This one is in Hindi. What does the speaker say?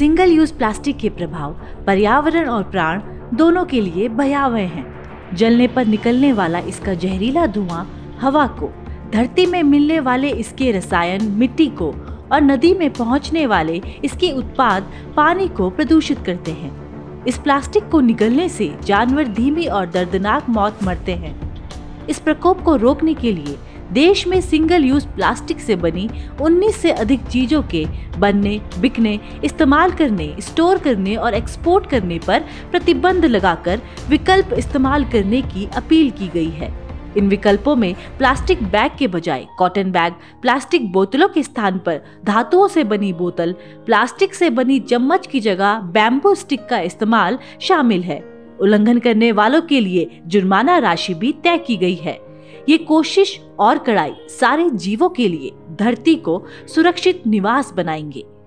सिंगल यूज प्लास्टिक के प्रभाव पर्यावरण और प्राण दोनों के लिए भयावह हैं। जलने पर निकलने वाला इसका जहरीला धुआं हवा को, धरती में मिलने वाले इसके रसायन मिट्टी को और नदी में पहुंचने वाले इसके उत्पाद पानी को प्रदूषित करते हैं। इस प्लास्टिक को निगलने से जानवर धीमी और दर्दनाक मौत मरते हैं। इस प्रकोप को रोकने के लिए देश में सिंगल यूज प्लास्टिक से बनी 19 से अधिक चीज़ों के बनने, बिकने, इस्तेमाल करने, स्टोर करने और एक्सपोर्ट करने पर प्रतिबंध लगाकर विकल्प इस्तेमाल करने की अपील की गई है। इन विकल्पों में प्लास्टिक बैग के बजाय कॉटन बैग, प्लास्टिक बोतलों के स्थान पर धातुओं से बनी बोतल, प्लास्टिक से बनी चम्मच की जगह बैम्बू स्टिक का इस्तेमाल शामिल है। उल्लंघन करने वालों के लिए जुर्माना राशि भी तय की गई है। ये कोशिश और कड़ाई सारे जीवों के लिए धरती को सुरक्षित निवास बनाएंगे।